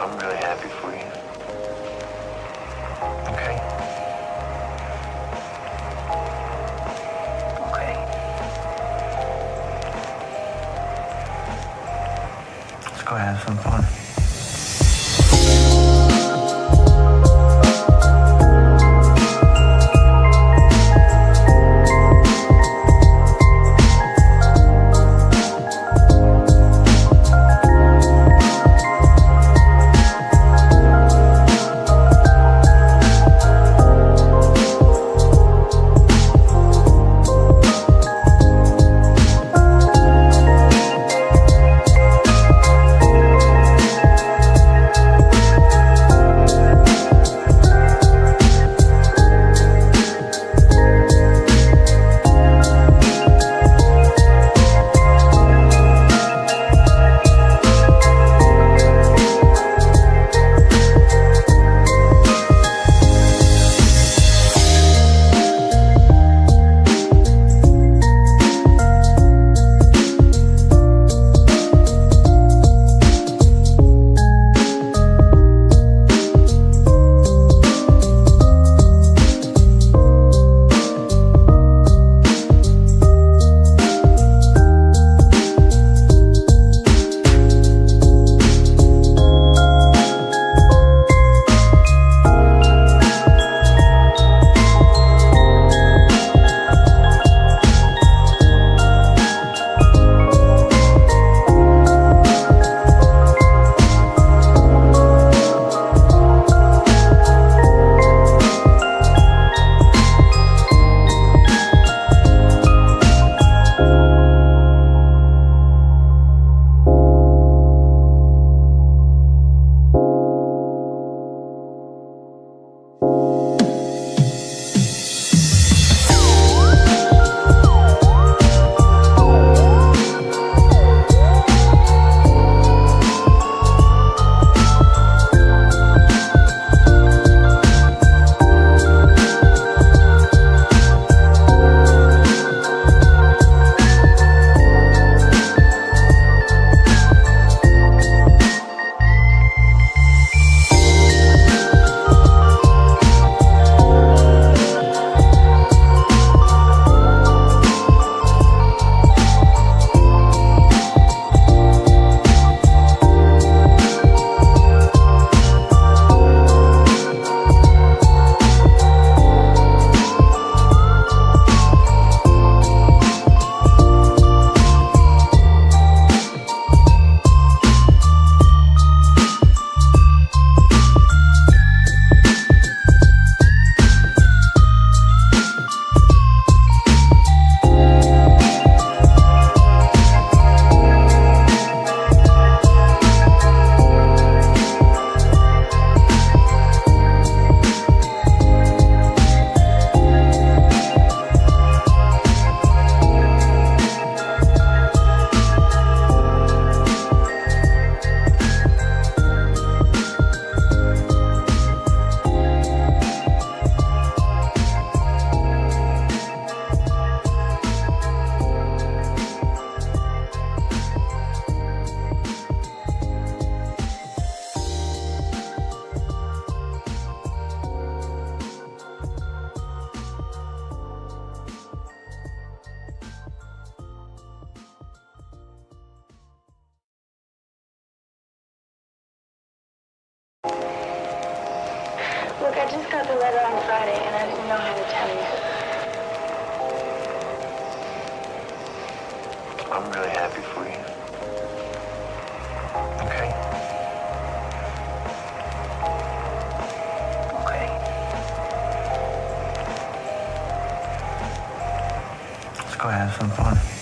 I'm really happy for you. Okay? Okay. Let's go have some fun. Look, I just got the letter on Friday, and I didn't know how to tell you. I'm really happy for you. Okay? Okay. Let's go have some fun.